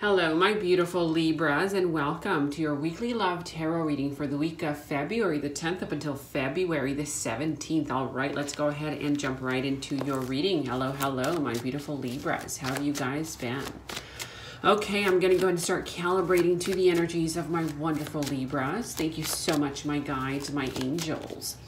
Hello my beautiful Libras, and welcome to your weekly love tarot reading for the week of February the 10th up until February the 17th. All right, let's go ahead and jump right into your reading. Hello my beautiful Libras, how have you guys been? Okay, I'm going to go ahead and start calibrating to the energies of my wonderful Libras. Thank you so much, my guides, my angels,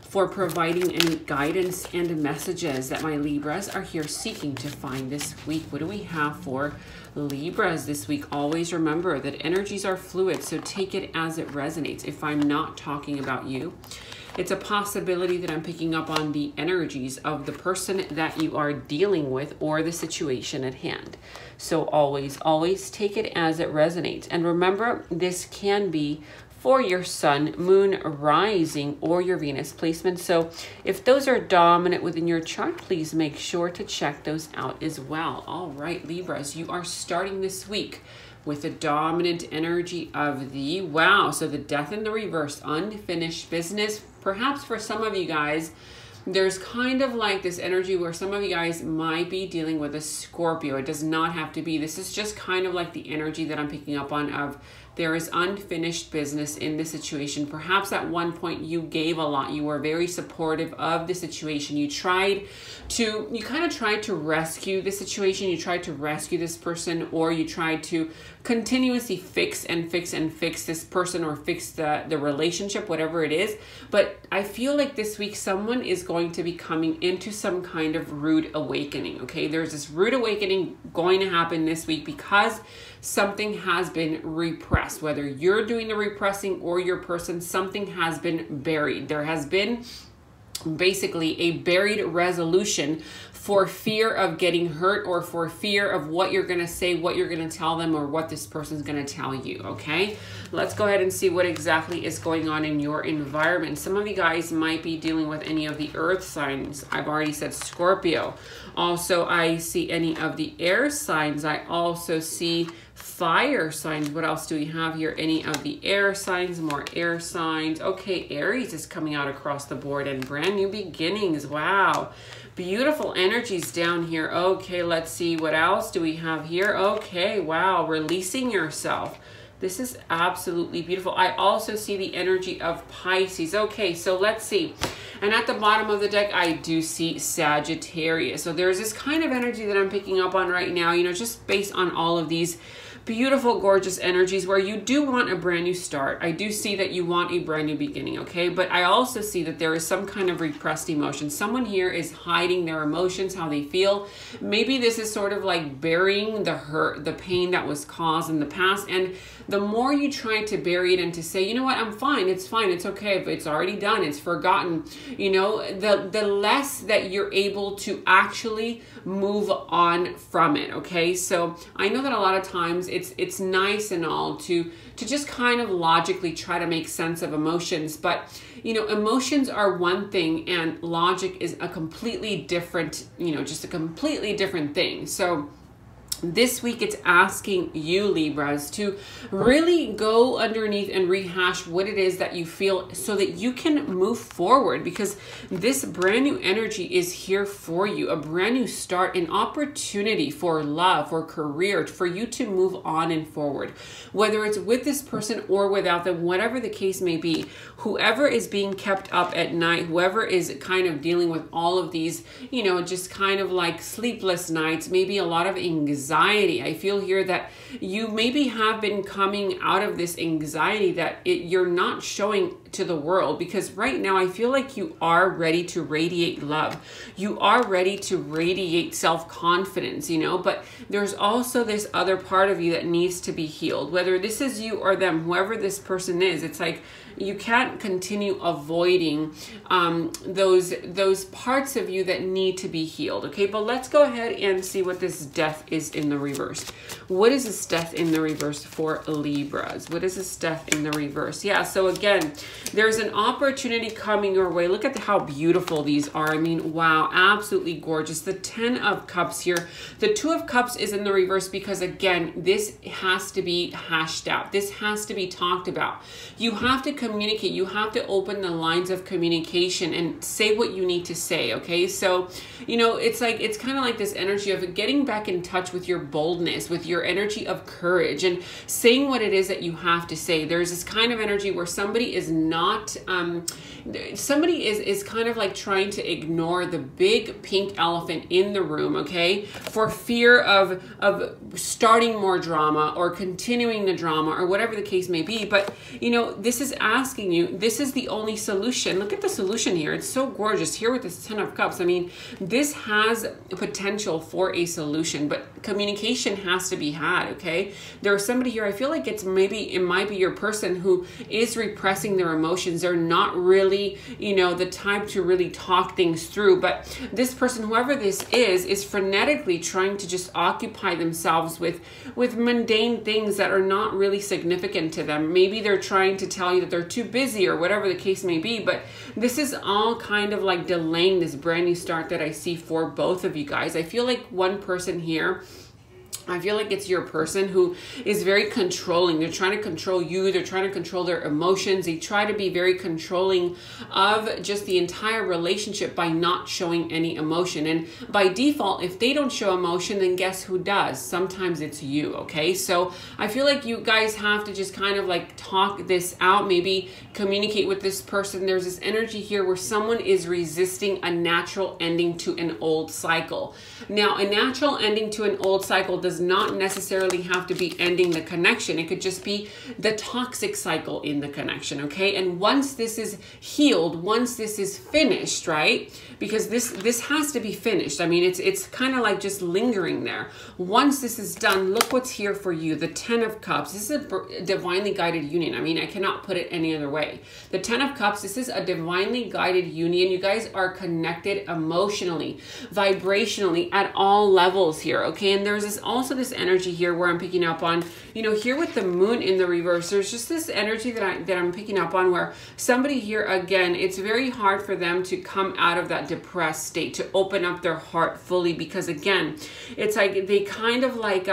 for providing any guidance and messages that my Libras are here seeking to find this week. What do we have for Libras this week? Always remember that energies are fluid, so take it as it resonates. If I'm not talking about you, it's a possibility that I'm picking up on the energies of the person that you are dealing with or the situation at hand. So always take it as it resonates. And remember, this can be for your sun, moon, rising, or your Venus placement. So if those are dominant within your chart, please make sure to check those out as well. All right, Libras, you are starting this week with the dominant energy of the wow. So the death in the reverse, unfinished business. Perhaps for some of you guys, there's kind of like this energy where some of you guys might be dealing with a Scorpio. It does not have to be. This is just kind of like the energy that I'm picking up on of there is unfinished business in this situation. Perhaps at one point you gave a lot. You were very supportive of the situation. You kind of tried to rescue the situation. You tried to rescue this person, or you tried to continuously fix this person or fix the relationship, whatever it is. But I feel like this week someone is going to be coming into some kind of rude awakening. Okay, there's this rude awakening going to happen this week because something has been repressed. Whether you're doing the repressing or your person, something has been buried. There has been basically a buried resolution for fear of getting hurt, or for fear of what you're going to say, what you're going to tell them, or what this person's going to tell you. Okay, let's go ahead and see what exactly is going on in your environment. Some of you guys might be dealing with any of the earth signs. I've already said Scorpio. Also, I see any of the air signs. I also see fire signs. What else do we have here? Any of the air signs, more air signs. Okay, Aries is coming out across the board, and brand new beginnings. Wow, beautiful energies down here. Okay, let's see, what else do we have here? Okay, wow, releasing yourself. This is absolutely beautiful. I also see the energy of Pisces. Okay, so let's see. And at the bottom of the deck, I do see Sagittarius. So there's this kind of energy that I'm picking up on right now, you know, just based on all of these beautiful, gorgeous energies where you do want a brand new start. I do see that you want a brand new beginning, okay? But I also see that there is some kind of repressed emotion. Someone here is hiding their emotions, how they feel. Maybe this is sort of like burying the hurt, the pain that was caused in the past. And the more you try to bury it and to say, you know what, I'm fine, it's okay, if it's already done, it's forgotten, you know, the less that you're able to actually move on from it, okay? So I know that a lot of times it's nice and all to just kind of logically try to make sense of emotions, but you know, emotions are one thing and logic is a completely different, you know, just a completely different thing. So this week, it's asking you, Libras, to really go underneath and rehash what it is that you feel so that you can move forward, because this brand new energy is here for you. A brand new start, an opportunity for love, for career, for you to move on and forward. Whether it's with this person or without them, whatever the case may be, whoever is being kept up at night, whoever is kind of dealing with all of these, you know, just kind of like sleepless nights, maybe a lot of anxiety. I feel here that you maybe have been coming out of this anxiety that you're not showing to the world, because right now I feel like you are ready to radiate love. You are ready to radiate self-confidence, you know, but there's also this other part of you that needs to be healed. Whether this is you or them, whoever this person is, it's like you can't continue avoiding those parts of you that need to be healed. Okay, but let's go ahead and see what this death is in the reverse. What is this death in the reverse for Libras? What is this death in the reverse? Yeah, so again, there's an opportunity coming your way. Look at how beautiful these are. I mean, wow, absolutely gorgeous. The 10 of Cups here. The 2 of Cups is in the reverse because, again, this has to be hashed out. This has to be talked about. You have to commit communicate, you have to open the lines of communication and say what you need to say, okay? So, you know, it's kind of like this energy of getting back in touch with your boldness, with your energy of courage and saying what it is that you have to say. There's this kind of energy where somebody is not, somebody is kind of like trying to ignore the big pink elephant in the room, okay? For fear of starting more drama or continuing the drama or whatever the case may be. But, you know, this is asking you, this is the only solution. Look at the solution here. It's so gorgeous here with this 10 of cups. I mean, this has potential for a solution, but communication has to be had, okay? There's somebody here, I feel like it's maybe, it might be your person who is repressing their emotions. They're not really, you know, the type to really talk things through. But this person, whoever this is frenetically trying to just occupy themselves with mundane things that are not really significant to them. Maybe they're trying to tell you that they're too busy or whatever the case may be, but this is all kind of like delaying this brand new start that I see for both of you guys. I feel like one person here, I feel like it's your person who is very controlling. They're trying to control you. They're trying to control their emotions. They try to be very controlling of just the entire relationship by not showing any emotion. And by default, if they don't show emotion, then guess who does? Sometimes it's you, okay? So I feel like you guys have to just kind of like talk this out, maybe communicate with this person. There's this energy here where someone is resisting a natural ending to an old cycle. Now, a natural ending to an old cycle does not necessarily have to be ending the connection. It could just be the toxic cycle in the connection, okay? And once this is healed, once this is finished, right? Because this has to be finished. I mean, it's kind of like just lingering there. Once this is done, look what's here for you. The 10 of cups. This is a divinely guided union. I mean, I cannot put it any other way. The 10 of cups, this is a divinely guided union. You guys are connected emotionally, vibrationally at all levels here, okay? And there's this also this energy here where I'm picking up on, you know, here with the moon in the reverse, there's just this energy that I'm picking up on where somebody here, again, it's very hard for them to come out of that depressed state, to open up their heart fully, because again, it's like they kind of like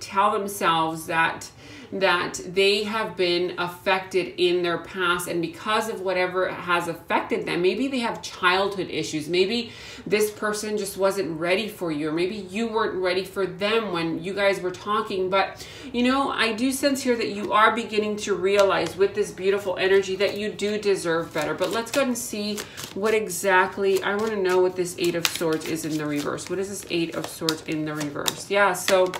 tell themselves that they have been affected in their past, and because of whatever has affected them, maybe they have childhood issues, maybe this person just wasn't ready for you, or maybe you weren't ready for them when you guys were talking. But you know, I do sense here that you are beginning to realize with this beautiful energy that you do deserve better. But let's go ahead and see what exactly, I want to know what this 8 of swords is in the reverse. What is this 8 of swords in the reverse? Yeah, so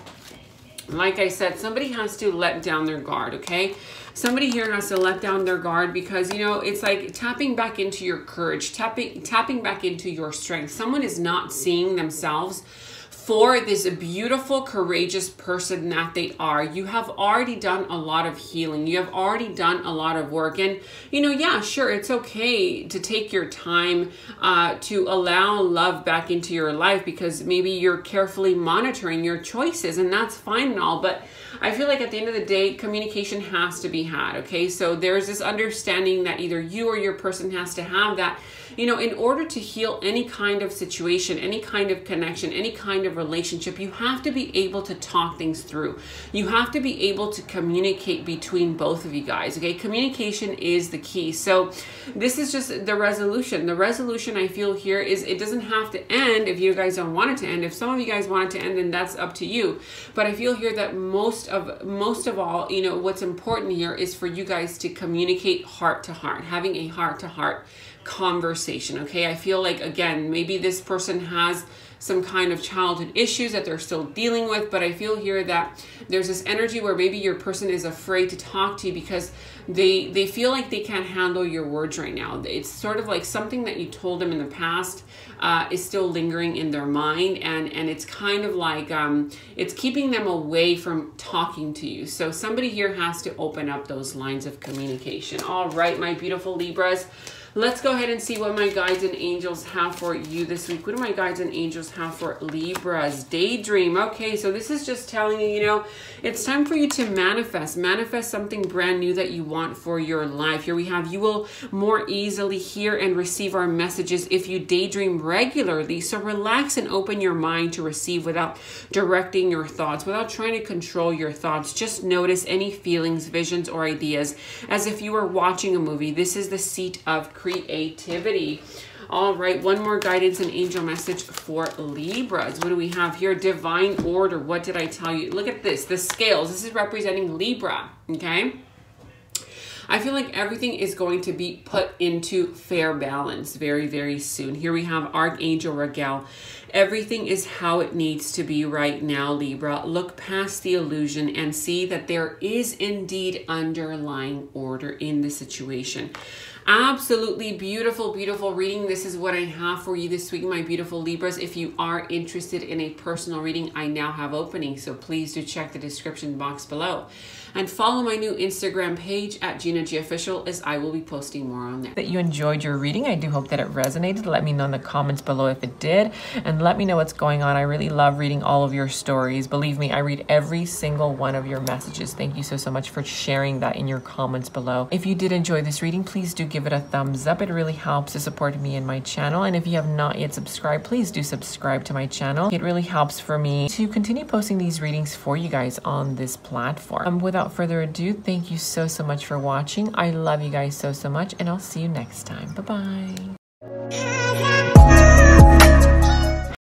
like I said, somebody has to let down their guard, okay? Somebody here has to let down their guard because, you know, it's like tapping back into your courage, tapping back into your strength. Someone is not seeing themselves for this beautiful, courageous person that they are. You have already done a lot of healing. You have already done a lot of work. And, you know, yeah, sure, it's okay to take your time to allow love back into your life, because maybe you're carefully monitoring your choices, and that's fine and all. But I feel like at the end of the day, communication has to be had, okay? So there's this understanding that either you or your person has to have that, you know, in order to heal any kind of situation, any kind of connection, any kind of relationship, you have to be able to talk things through. You have to be able to communicate between both of you guys, okay? Communication is the key. So this is just the resolution. The resolution I feel here is it doesn't have to end if you guys don't want it to end. If some of you guys want it to end, then that's up to you. But I feel here that most of all, you know, what's important here is for you guys to communicate heart to heart, having a heart to heart conversation, okay? I feel like, again, maybe this person has some kind of childhood issues that they're still dealing with, but I feel here that there's this energy where maybe your person is afraid to talk to you because they feel like they can't handle your words right now. It's sort of like something that you told them in the past is still lingering in their mind, and it's kind of like it's keeping them away from talking to you. So somebody here has to open up those lines of communication. All right, my beautiful Libras. Let's go ahead and see what my guides and angels have for you this week. What do my guides and angels have for Libra's daydream? Okay, so this is just telling you, you know, it's time for you to manifest. Manifest something brand new that you want for your life. Here we have, you will more easily hear and receive our messages if you daydream regularly. So relax and open your mind to receive without directing your thoughts, without trying to control your thoughts. Just notice any feelings, visions, or ideas as if you were watching a movie. This is the seat of creativity. All right, one more guidance and angel message for Libras. What do we have here? Divine order. What did I tell you? Look at this, the scales. This is representing Libra, okay? I feel like everything is going to be put into fair balance very, very soon. Here we have Archangel Raguel. Everything is how it needs to be right now, Libra. Look past the illusion and see that there is indeed underlying order in the situation. Absolutely beautiful, beautiful reading. This is what I have for you this week, my beautiful Libras. If you are interested in a personal reading, I now have openings, so please do check the description box below. And follow my new Instagram page at Gina G Official, as I will be posting more on there. That you enjoyed your reading. I do hope that it resonated. Let me know in the comments below if it did, and let me know what's going on. I really love reading all of your stories. Believe me, I read every single one of your messages. Thank you so, so much for sharing that in your comments below. If you did enjoy this reading, please do give it a thumbs up. It really helps to support me and my channel. And if you have not yet subscribed, please do subscribe to my channel. It really helps for me to continue posting these readings for you guys on this platform. Without further ado, thank you so, so much for watching. I love you guys so, so much, and I'll see you next time. Bye-bye.